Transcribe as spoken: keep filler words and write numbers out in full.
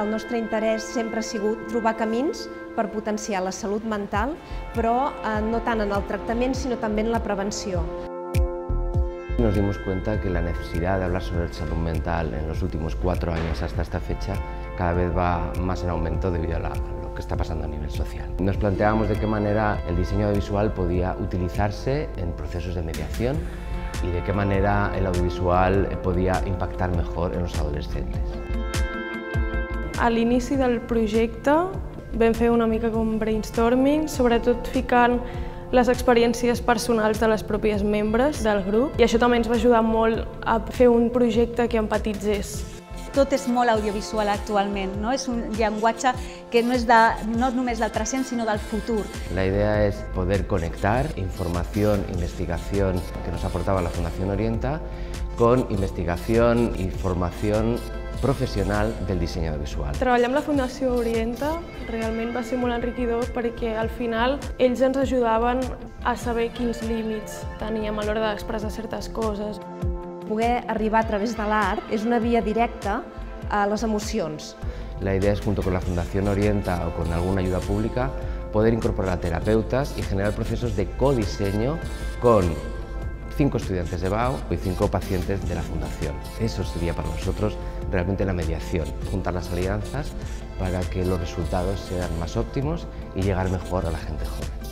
el nostre interès sempre ha sigut trobar camins per potenciar la salut mental, però no tant en el tratamiento, sino también en la prevención. Nos dimos cuenta que la necesidad de hablar sobre salud mental en los últimos cuatro años hasta esta fecha cada vez va más en aumento debido a la, lo que está pasando a nivel social. Nos planteábamos de qué manera el diseño audiovisual podía utilizarse en procesos de mediación y de qué manera el audiovisual podía impactar mejor en los adolescentes. A l'inici del projecte vam fer una mica com brainstorming, sobretot ficant les experiències personals de les pròpies membres del grup, i això també ens va ajudar molt a fer un projecte que empatitzés. Tot és molt audiovisual actualment, no? És un llenguatge que no és de, no només del present, sinó del futur. La idea es poder conectar información, investigación que nos aportaba la Fundación Orienta con investigación y formación professional del disseny audiovisual. Treballar amb la Fundació Orienta realment va ser molt enriquidor perquè al final ells ens ajudaven a saber quins límits teníem a l'hora d'expressar certes coses. Poder arribar a través de l'art és una via directa a les emocions. La idea és, junto con la Fundación Orienta o con alguna ayuda pública, poder incorporar a terapeutas y generar procesos de codiseño con cinco estudiantes de B A U y cinco pacientes de la Fundación. Eso sería para nosotros realmente la mediación, juntar las alianzas para que los resultados sean más óptimos y llegar mejor a la gente joven.